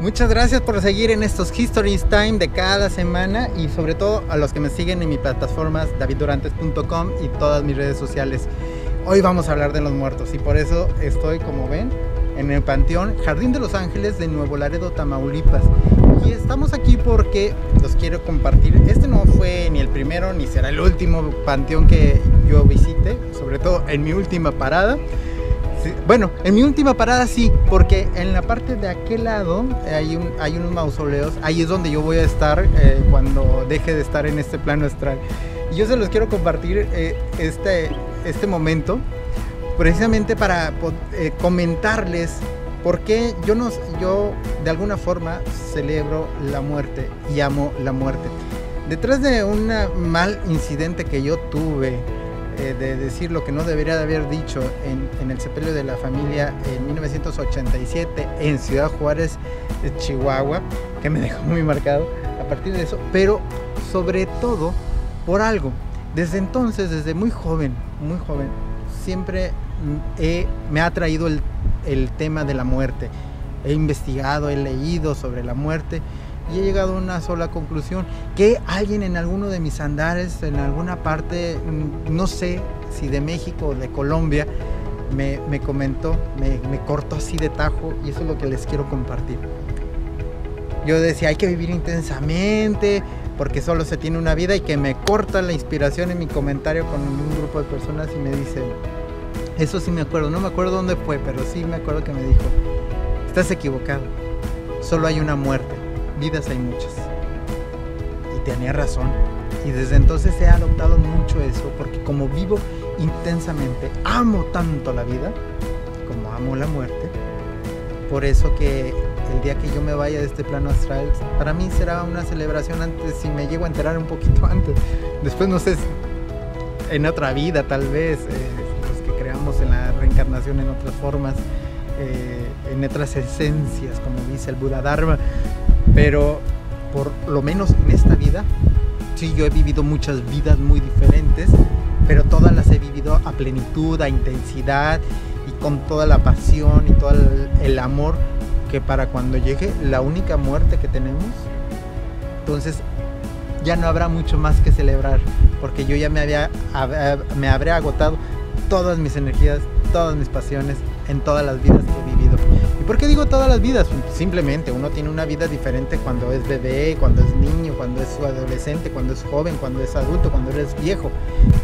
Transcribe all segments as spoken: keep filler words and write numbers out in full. Muchas gracias por seguir en estos Histories Time de cada semana y sobre todo a los que me siguen en mis plataformas david durantes punto com y todas mis redes sociales. Hoy vamos a hablar de los muertos y por eso estoy, como ven, en el Panteón Jardín de Los Ángeles de Nuevo Laredo, Tamaulipas. Y estamos aquí porque los quiero compartir. Este no fue ni el primero ni será el último panteón que yo visite, sobre todo en mi última parada. Bueno, en mi última parada sí, porque en la parte de aquel lado hay, un, hay unos mausoleos. Ahí es donde yo voy a estar eh, cuando deje de estar en este plano astral. Y yo se los quiero compartir eh, este, este momento precisamente para eh, comentarles por qué yo, no, yo de alguna forma celebro la muerte y amo la muerte. Detrás de un mal incidente que yo tuve, de decir lo que no debería de haber dicho en, en el sepelio de la familia en mil novecientos ochenta y siete en Ciudad Juárez, Chihuahua, que me dejó muy marcado a partir de eso, pero sobre todo por algo. Desde entonces, desde muy joven, muy joven, siempre he, me ha atraído el, el tema de la muerte. He investigado, he leído sobre la muerte y he llegado a una sola conclusión, que alguien en alguno de mis andares, en alguna parte, no sé si de México o de Colombia, me, me comentó, me, me cortó así de tajo, y eso es lo que les quiero compartir. Yo decía, hay que vivir intensamente porque solo se tiene una vida, y que me corta la inspiración en mi comentario con un grupo de personas y me dice, eso sí me acuerdo, no me acuerdo dónde fue, pero sí me acuerdo que me dijo, estás equivocado, solo hay una muerte. Vidas hay muchas. Y tenía razón. Y desde entonces he adoptado mucho eso, porque como vivo intensamente, amo tanto la vida como amo la muerte. Por eso que el día que yo me vaya de este plano astral, para mí será una celebración antes, si me llego a enterar un poquito antes. Después no sé, en otra vida tal vez, eh, los que creamos en la reencarnación en otras formas, eh, en otras esencias, como dice el Buda Dharma. Pero por lo menos en esta vida, sí, yo he vivido muchas vidas muy diferentes, pero todas las he vivido a plenitud, a intensidad y con toda la pasión y todo el, el amor, que para cuando llegue la única muerte que tenemos, entonces ya no habrá mucho más que celebrar, porque yo ya me, había, me habré agotado todas mis energías, todas mis pasiones en todas las vidas que he vivido. ¿Y por qué digo todas las vidas? Simplemente uno tiene una vida diferente cuando es bebé, cuando es niño, cuando es adolescente, cuando es joven, cuando es adulto, cuando eres viejo.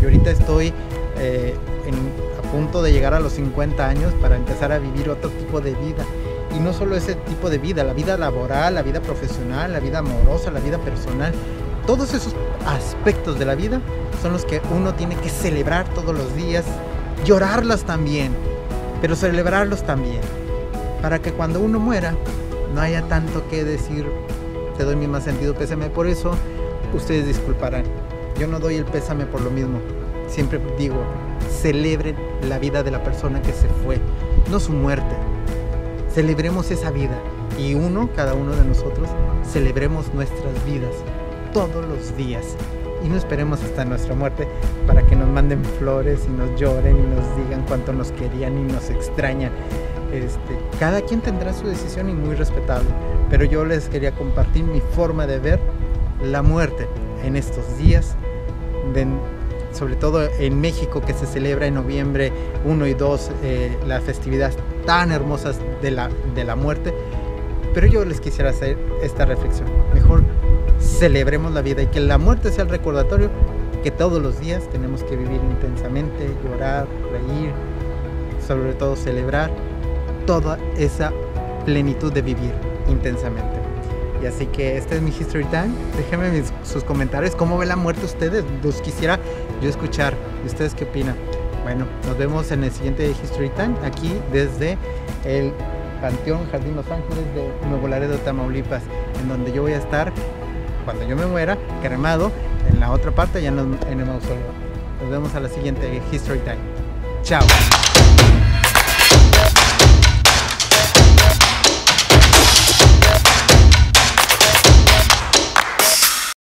Y ahorita estoy eh, en, a punto de llegar a los cincuenta años para empezar a vivir otro tipo de vida. Y no solo ese tipo de vida, la vida laboral, la vida profesional, la vida amorosa, la vida personal. Todos esos aspectos de la vida son los que uno tiene que celebrar todos los días, llorarlas también, pero celebrarlos también, para que cuando uno muera no haya tanto que decir, te doy mi más sentido pésame por eso, ustedes disculparán, yo no doy el pésame por lo mismo, siempre digo, celebren la vida de la persona que se fue, no su muerte, celebremos esa vida, y uno, cada uno de nosotros, celebremos nuestras vidas todos los días, y no esperemos hasta nuestra muerte para que nos manden flores y nos lloren y nos digan cuánto nos querían y nos extrañan. Este, cada quien tendrá su decisión y muy respetable, pero yo les quería compartir mi forma de ver la muerte en estos días, de, sobre todo en México, que se celebra en noviembre uno y dos eh, las festividades tan hermosas de la, de la muerte, pero yo les quisiera hacer esta reflexión, mejor celebremos la vida y que la muerte sea el recordatorio que todos los días tenemos que vivir intensamente, llorar, reír, sobre todo celebrar toda esa plenitud de vivir intensamente. Y así que este es mi History Time. Déjenme mis, sus comentarios, cómo ve la muerte ustedes, los quisiera yo escuchar, y ustedes qué opinan. Bueno, nos vemos en el siguiente History Time, aquí desde el Panteón Jardín Los Ángeles de Nuevo Laredo, Tamaulipas, en donde yo voy a estar cuando yo me muera, cremado, en la otra parte, ya en el mausoleo. Nos vemos a la siguiente History Time. Chao.